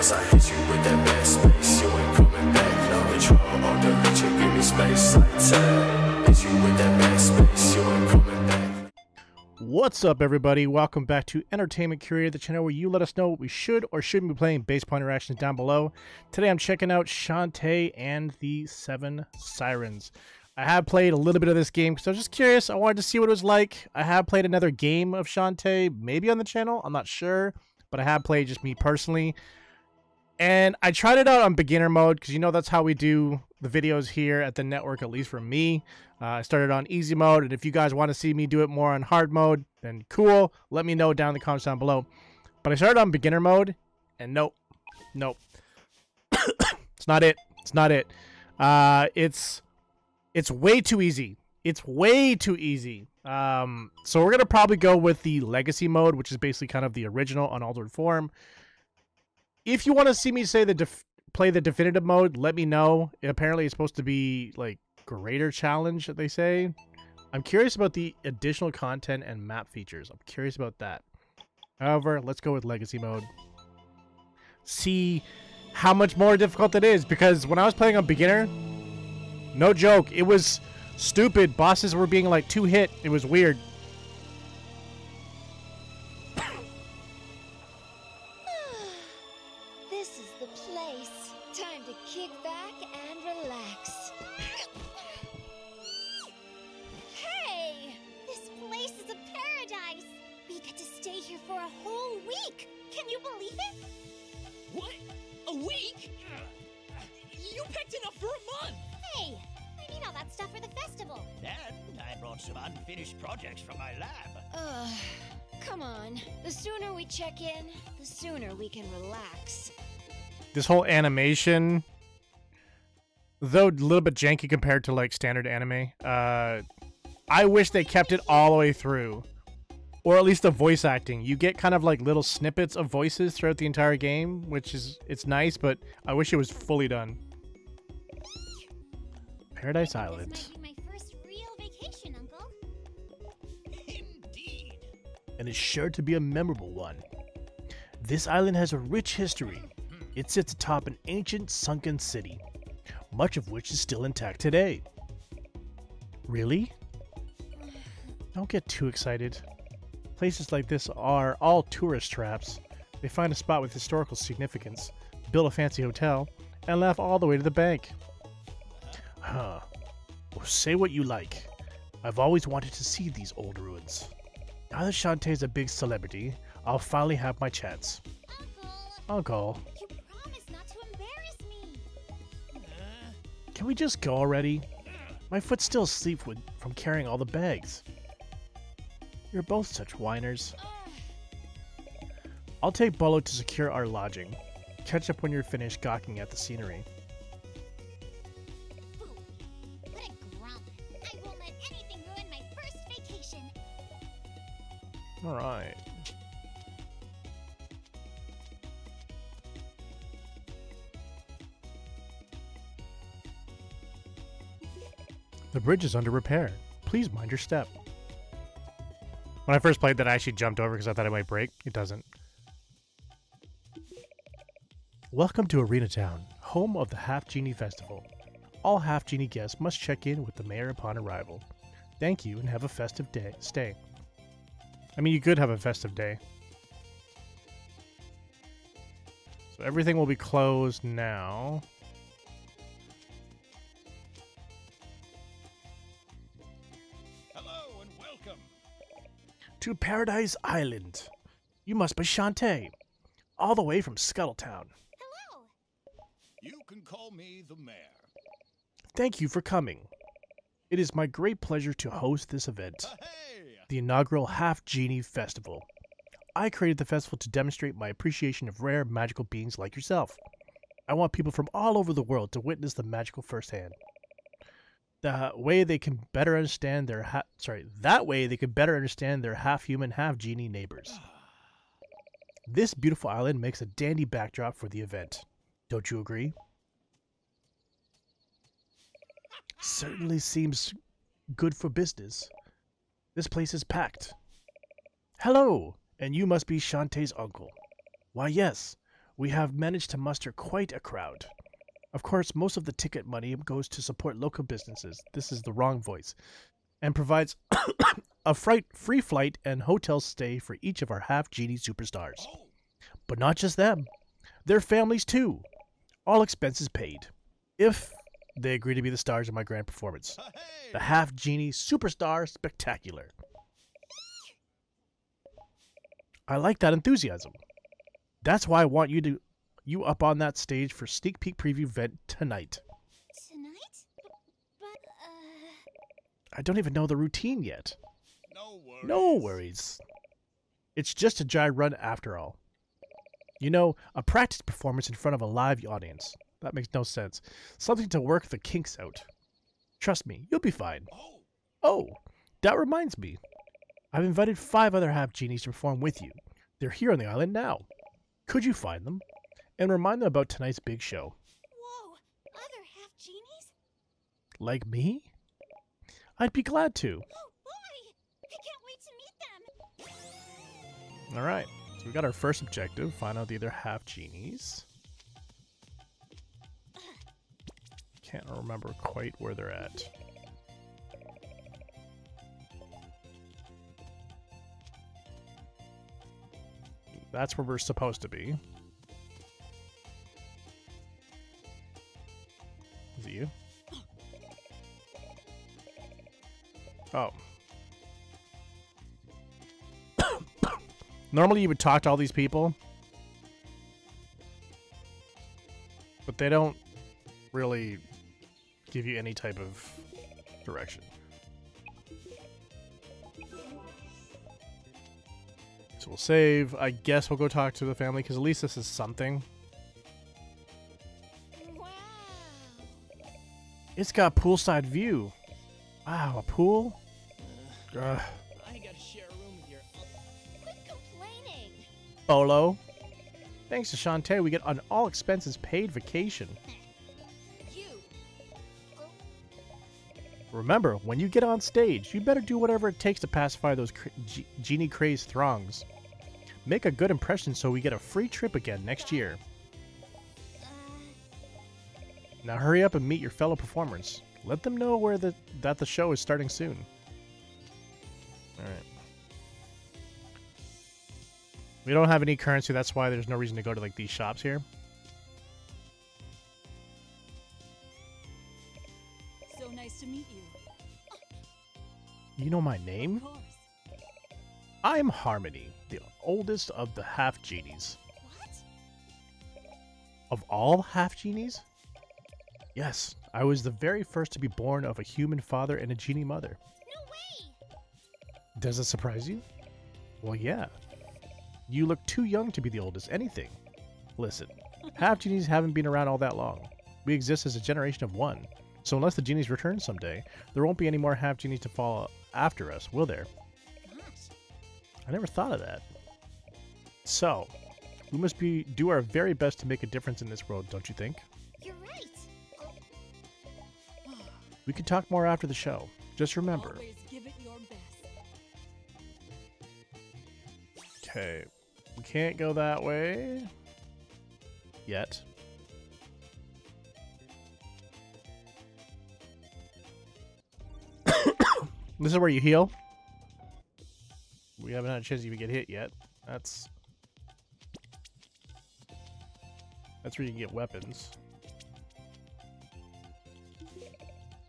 once I hit you with that bad space, you ain't coming back. Love control on the bitch and give me space. Like hit you with that bad space, you ain't coming back. What's up, everybody? Welcome back to Entertainment Curator, the channel where you let us know what we should or shouldn't be playing based upon your actions down below. Today I'm checking out Shantae and the Seven Sirens. I have played a little bit of this game because I was just curious. I wanted to see what it was like. I have played another game of Shantae, maybe on the channel. I'm not sure, but I have played, just me personally. And I tried it out on beginner mode because, you know, that's how we do the videos here at the network, at least for me. I started on easy mode, and if you guys want to see me do it more on hard mode, then cool. Let me know down in the comments down below. But I started on beginner mode, and nope. It's not it. It's not it. It's way too easy. It's way too easy. So we're going to probably go with the legacy mode, which is basically kind of the original unaltered form. If you want to see me say play the definitive mode, let me know. Apparently it's supposed to be like greater challenge, they say. I'm curious about the additional content and map features. I'm curious about that. However, let's go with legacy mode. See how much more difficult it is, because when I was playing on beginner, no joke, it was stupid. Bosses were being like two hit. It was weird. This is the place. Time to kick back and relax. Hey, this place is a paradise. We get to stay here for a whole week. Can you believe it? What? A week? You picked enough for a month. Hey, I need all that stuff for the festival. And I brought some unfinished projects from my lab. Ugh, come on. The sooner we check in, the sooner we can relax. This whole animation, though a little bit janky compared to like standard anime, I wish they kept it all the way through. Or at least the voice acting. You get kind of like little snippets of voices throughout the entire game, which is, it's nice, but I wish it was fully done. Paradise Island. This might be my first real vacation, Uncle. Indeed. And it's sure to be a memorable one. This island has a rich history. It sits atop an ancient sunken city, much of which is still intact today. Really? Don't get too excited. Places like this are all tourist traps. They find a spot with historical significance, build a fancy hotel, and laugh all the way to the bank. Huh. Well, say what you like. I've always wanted to see these old ruins. Now that Shantae's a big celebrity, I'll finally have my chance. Uncle. You promised not to embarrass me. Can we just go already? My foot's still asleep from carrying all the bags. You're both such whiners. I'll take Bolo to secure our lodging. Catch up when you're finished gawking at the scenery. All right. The bridge is under repair. Please mind your step. When I first played that, I actually jumped over because I thought it might break. It doesn't. Welcome to Arena Town, home of the Half Genie Festival. All Half Genie guests must check in with the mayor upon arrival. Thank you and have a festive day. Stay. I mean, you could have a festive day. So everything will be closed now. Hello and welcome to Paradise Island. You must be Shantae, all the way from Scuttle Town. Hello. You can call me the mayor. Thank you for coming. It is my great pleasure to host this event. The inaugural Half Genie Festival. I created the festival to demonstrate my appreciation of rare magical beings like yourself. I want people from all over the world to witness the magical firsthand. That way they can better understand their half-human, half-genie neighbors. This beautiful island makes a dandy backdrop for the event. Don't you agree? Certainly seems good for business. This place is packed. Hello, and you must be Shantae's uncle. Why, yes, we have managed to muster quite a crowd. Of course, most of the ticket money goes to support local businesses. This is the wrong voice. And provides a free flight and hotel stay for each of our Half Genie superstars. But not just them. Their families too. All expenses paid. If they agree to be the stars of my grand performance. The Half Genie Superstar Spectacular. I like that enthusiasm. That's why I want you to... you up on that stage for sneak peek preview event tonight. But I don't even know the routine yet. No worries. It's just a dry run after all. You know, a practice performance in front of a live audience. That makes no sense. Something to work the kinks out. Trust me, you'll be fine. Oh, that reminds me. I've invited 5 other Half Genies to perform with you. They're here on the island now. Could you find them? And remind them about tonight's big show. Whoa, other Half Genies? Like me? I'd be glad to. Oh boy, I can't wait to meet them. All right, so we got our first objective, find out the other Half Genies. Can't remember quite where they're at. That's where we're supposed to be. Is it you? Oh. Normally you would talk to all these people, but they don't really give you any type of direction. So we'll save. I guess we'll go talk to the family, because at least this is something. It's got poolside view. Wow, a pool? I gotta share a room with your quit complaining. Bolo. Thanks to Shantae, we get an all expenses paid vacation. Remember, when you get on stage, you better do whatever it takes to pacify those genie crazed throngs. Make a good impression so we get a free trip again next year. Now hurry up and meet your fellow performers. Let them know where that the show is starting soon. Alright. We don't have any currency, that's why there's no reason to go to like these shops here. So nice to meet you. You know my name? I'm Harmony, the oldest of the Half Genies. What? Of all Half Genies? Yes, I was the very first to be born of a human father and a genie mother. No way! Does it surprise you? Well, yeah. You look too young to be the oldest anything. Listen, Half Genies haven't been around all that long. We exist as a generation of one. So unless the genies return someday, there won't be any more Half Genies to follow after us, will there? Gosh. I never thought of that. So, we must do our very best to make a difference in this world, don't you think? You're right. We can talk more after the show. Just remember. Give it your best. Okay. We can't go that way. Yet. This is where you heal. We haven't had a chance to even get hit yet. That's where you can get weapons.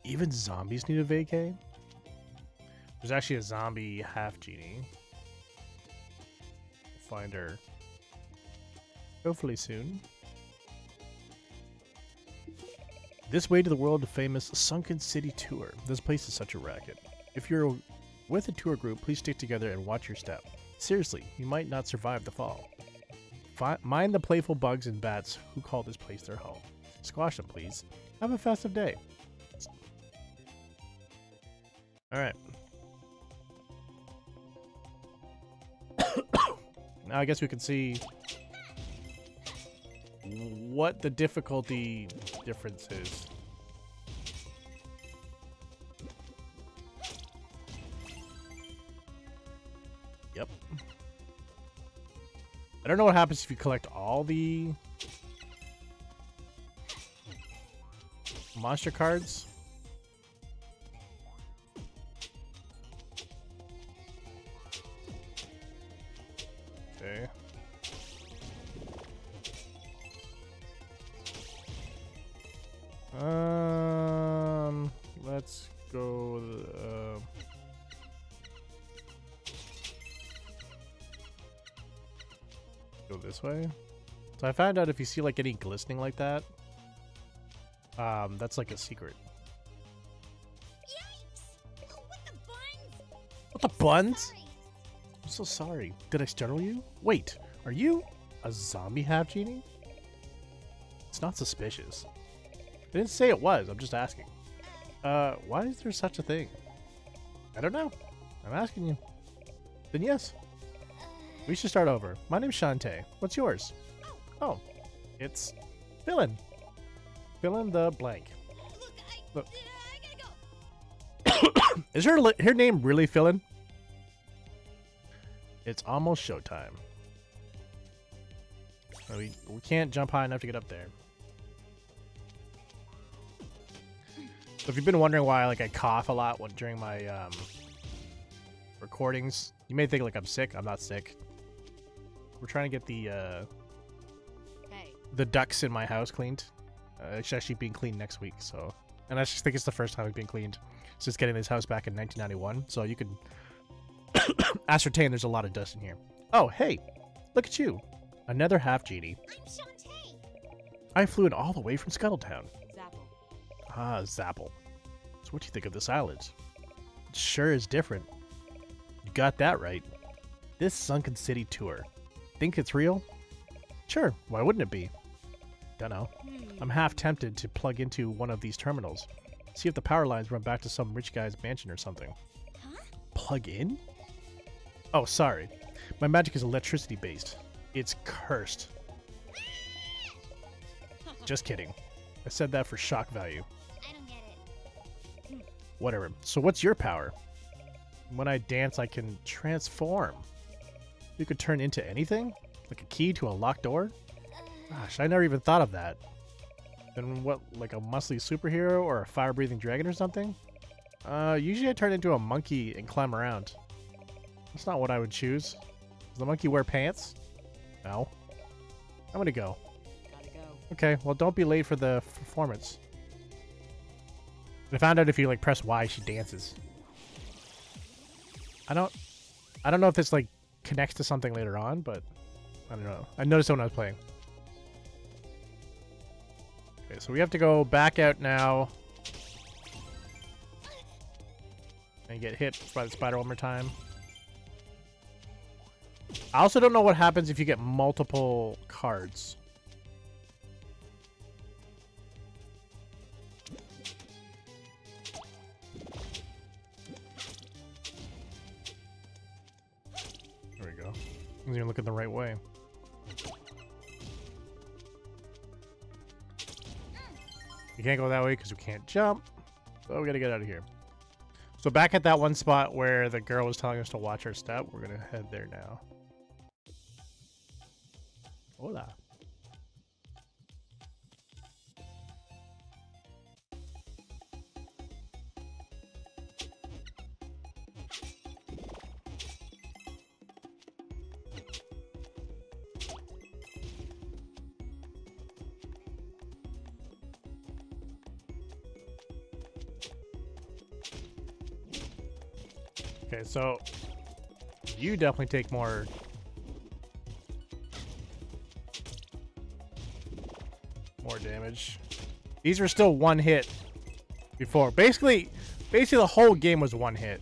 Even zombies need a vacay? There's actually a zombie Half Genie. We'll find her. Hopefully soon. This way to the world-famous Sunken City Tour. This place is such a racket. If you're with a tour group, please stick together and watch your step. Seriously, you might not survive the fall. Mind the playful bugs and bats who call this place their home. Squash them, please. Have a festive day. All right. Now I guess we can see what the difficulty difference is. Yep. I don't know what happens if you collect all the monster cards. Okay. Let's go. Go this way. So I found out if you see like any glistening like that, that's like a secret. Yikes! Oh, what the buns? What the buns? I'm so sorry. Did I startle you? Wait, are you a zombie half genie? It's not suspicious. I didn't say it was, I'm just asking. Why is there such a thing? I don't know. I'm asking you. Then yes. We should start over. My name's Shantae. What's yours? Oh, it's Fillin. Fillin the blank. Look. I gotta go. Is her name really Fillin? It's almost showtime. We can't jump high enough to get up there. So if you've been wondering why I cough a lot during my recordings, you may think I'm sick. I'm not sick. We're trying to get the ducks in my house cleaned. It's actually being cleaned next week. So, and I just think it's the first time it's been cleaned since getting this house back in 1991. So you can ascertain there's a lot of dust in here. Oh, hey, look at you, another half genie. I'm Shantae. I flew in all the way from Scuttle Town. Ah, Zapple. So what do you think of this island? It sure is different. You got that right. This Sunken City Tour. Think it's real? Sure, why wouldn't it be? Dunno. I'm half tempted to plug into one of these terminals. See if the power lines run back to some rich guy's mansion or something. Huh? Plug in? Oh, sorry. My magic is electricity based. It's cursed. Just kidding. I said that for shock value. Whatever. So what's your power? When I dance, I can transform. You could turn into anything? Like a key to a locked door? Gosh, I never even thought of that. Then what, like a muscly superhero or a fire-breathing dragon or something? Usually I turn into a monkey and climb around. That's not what I would choose. Does the monkey wear pants? No. I'm gonna go. Okay, well, don't be late for the performance. I found out if you press Y, she dances. I don't know if this connects to something later on, but I don't know. I noticed it when I was playing. Okay, so we have to go back out now and get hit by the spider one more time. I also don't know what happens if you get multiple cards. You're looking the right way. You can't go that way because we can't jump. So we gotta get out of here. So back at that one spot where the girl was telling us to watch our step, we're gonna head there now. Hola. Okay, so you definitely take more. More damage. These were still one hit before. Basically the whole game was one hit.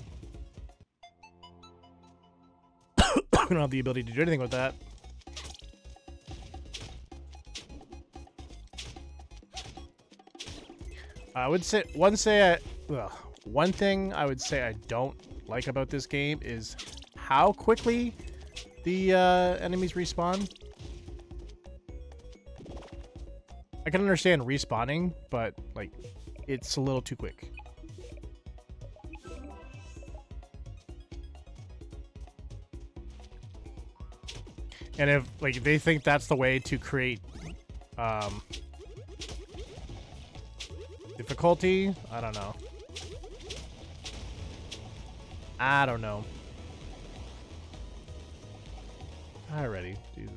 I don't have the ability to do anything with that. I would say one thing I would say I don't like about this game is how quickly the enemies respawn. I can understand respawning, but it's a little too quick. And if like they think that's the way to create difficulty, I don't know. I don't know. Alrighty, Jesus.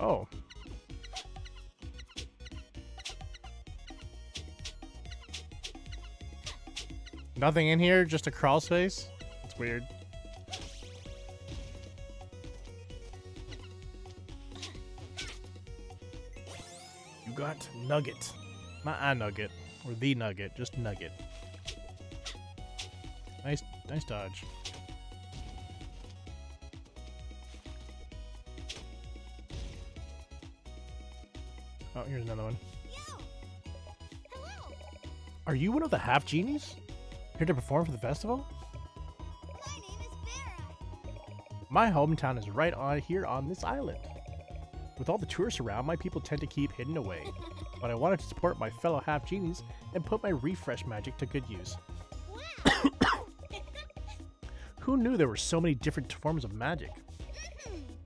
Oh. Nothing in here, just a crawl space? It's weird. You got Nugget. Not a Nugget, or the Nugget, just Nugget. Nice, nice dodge. Oh, here's another one. Are you one of the half genies? Here to perform for the festival? My name is Vera. My hometown is right on here on this island. With all the tourists around, my people tend to keep hidden away. But I wanted to support my fellow half genies and put my refresh magic to good use. Wow. Who knew there were so many different forms of magic?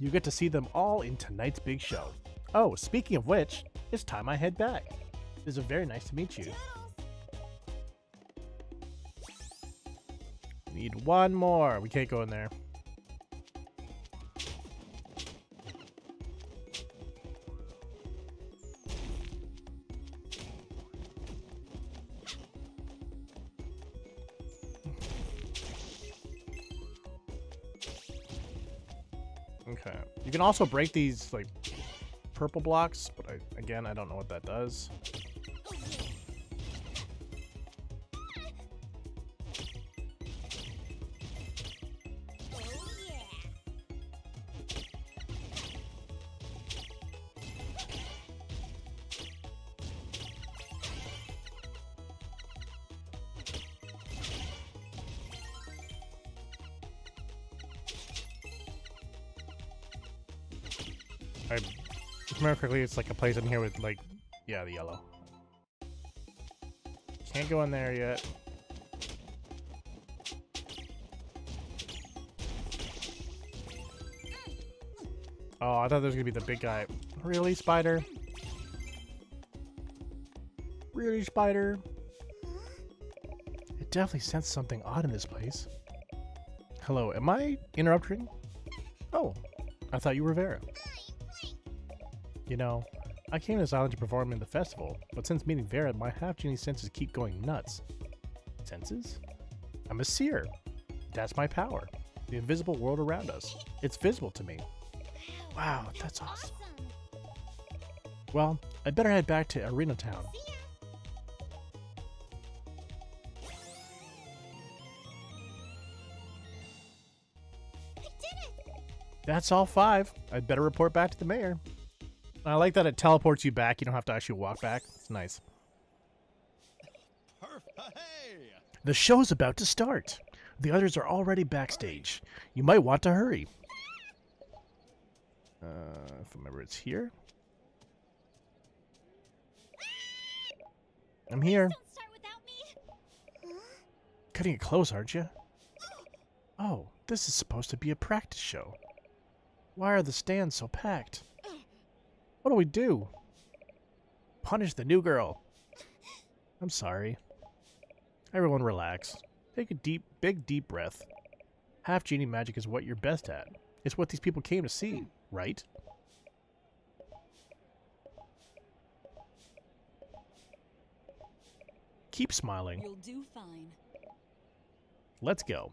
You get to see them all in tonight's big show. Oh, speaking of which, it's time I head back. It was very nice to meet you. Need one more. We can't go in there. Okay. You can also break these, like, purple blocks, but again, I don't know what that does. Quickly, it's like a place in here with like, yeah, the yellow. Can't go in there yet. Oh, I thought there was gonna be the big guy. Really, spider? Really, spider? It definitely sensed something odd in this place. Hello, am I interrupting? Oh, I thought you were Vera. You know, I came to this island to perform in the festival, but since meeting Vera, my half-genie senses keep going nuts. Senses? I'm a seer. That's my power. The invisible world around us. It's visible to me. Wow, that's awesome. Well, I'd better head back to Arena Town. I did it! That's all 5. I'd better report back to the mayor. I like that it teleports you back. You don't have to actually walk back. It's nice. The show's about to start. The others are already backstage. You might want to hurry. If I remember, it's here. I'm here. Don't start without me. Cutting it close, aren't you? Oh, this is supposed to be a practice show. Why are the stands so packed? What do we do? Punish the new girl. I'm sorry. Everyone relax. Take a big deep breath. Half genie magic is what you're best at. It's what these people came to see, right? Keep smiling. You'll do fine. Let's go.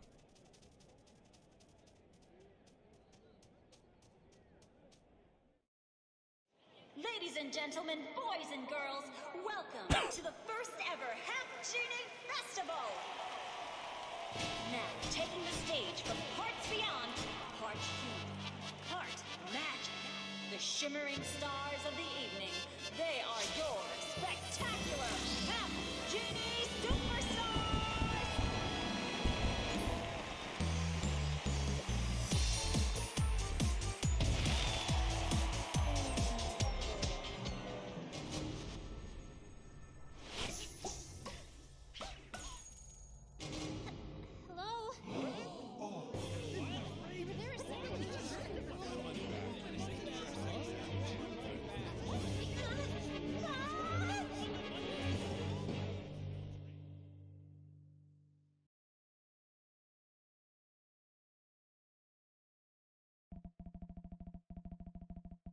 Ladies and gentlemen, boys and girls, welcome to the first ever Half Genie Festival! Now, taking the stage from parts beyond, part human, part magic. The shimmering stars of the evening, they are your spectacular Half Genie Superstars!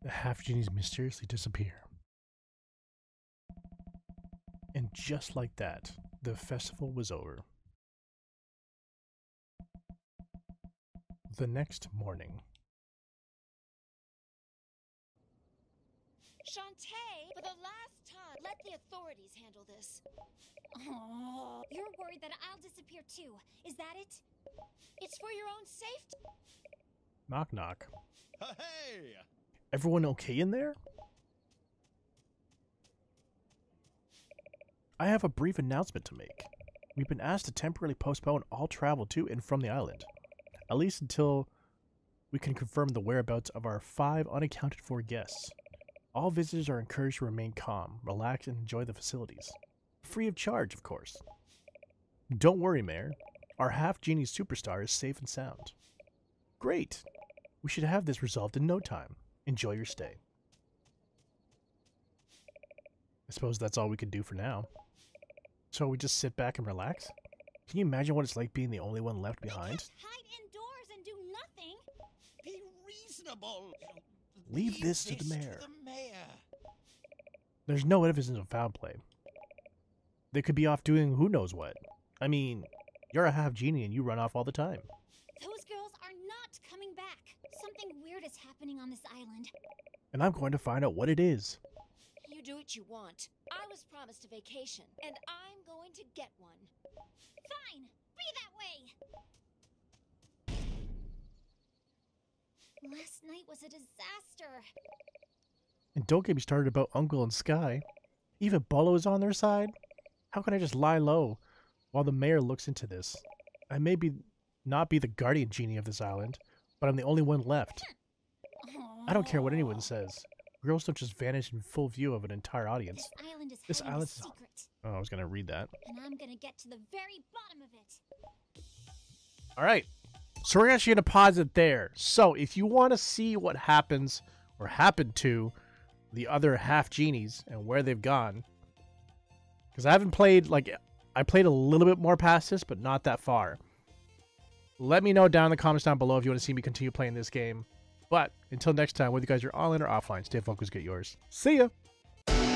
the half genies mysteriously disappear. And just like that, the festival was over. The next morning. Shantae, for the last time, let the authorities handle this. Oh, you're worried that I'll disappear too. Is that it? It's for your own safety. Knock, knock. Hey! Everyone okay in there? I have a brief announcement to make. We've been asked to temporarily postpone all travel to and from the island, at least until we can confirm the whereabouts of our 5 unaccounted-for guests. All visitors are encouraged to remain calm, relax, and enjoy the facilities. Free of charge, of course. Don't worry, Mayor. Our half-genie superstar is safe and sound. Great! We should have this resolved in no time. Enjoy your stay. I suppose that's all we can do for now. So we just sit back and relax? Can you imagine what it's like being the only one left behind? Hide indoors and do nothing! Be reasonable! Leave this to the mayor. There's no evidence of foul play. They could be off doing who knows what. I mean, you're a half genie and you run off all the time. Those girls are not coming back. Something weird is happening on this island. And I'm going to find out what it is. You do what you want. I was promised a vacation, and I'm going to get one. Fine! Be that way! Last night was a disaster. And don't get me started about Uncle and Sky. Even Bolo is on their side. How can I just lie low while the mayor looks into this? I may be not be the guardian genie of this island, but I'm the only one left. I don't care what anyone says. Girls don't just vanish in full view of an entire audience. This island is secret. Oh, I was gonna read that. And I'm gonna get to the very bottom of it. All right. So we're actually going to pause it there. So if you want to see what happens or happened to the other half genies and where they've gone, because I haven't played, like, I played a little bit more past this, but not that far. Let me know down in the comments down below if you want to see me continue playing this game. But until next time, whether you guys are online or offline, stay focused, get yours. See ya!